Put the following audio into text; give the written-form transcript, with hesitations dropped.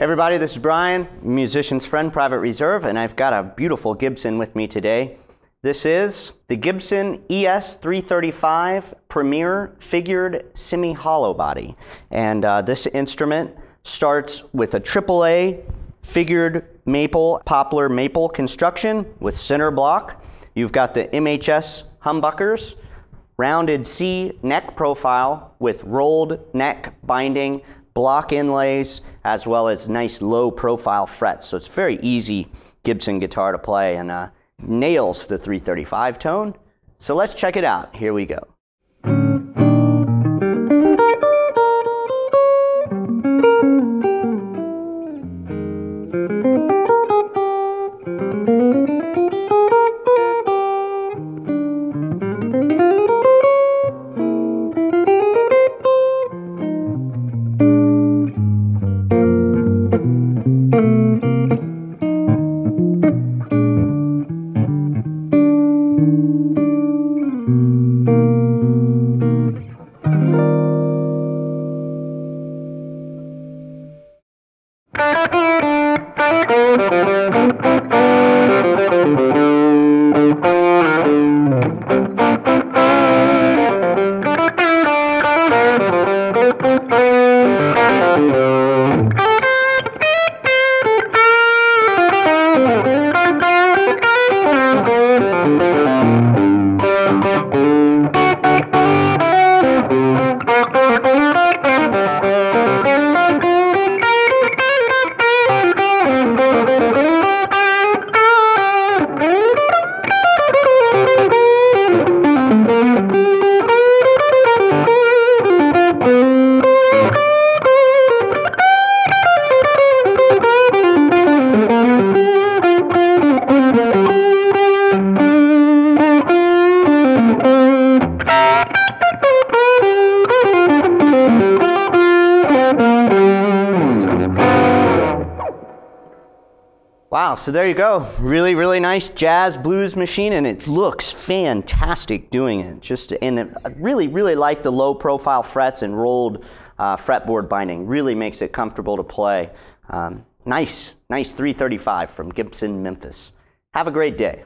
Everybody, this is Brian, Musician's Friend Private Reserve, and I've got a beautiful Gibson with me today. This is the Gibson ES-335 Premier Figured Semi-Hollow Body. And this instrument starts with a AAA figured maple, poplar maple construction with center block. You've got the MHS humbuckers, rounded C neck profile with rolled neck binding, block inlays, as well as nice low profile frets. So it's a very easy Gibson guitar to play and nails the 335 tone. So let's check it out. Here we go. Wow, so there you go. Really, really nice jazz blues machine, and it looks fantastic doing it. I really, really like the low profile frets and rolled fretboard binding. Really makes it comfortable to play. Nice 335 from Gibson Memphis. Have a great day.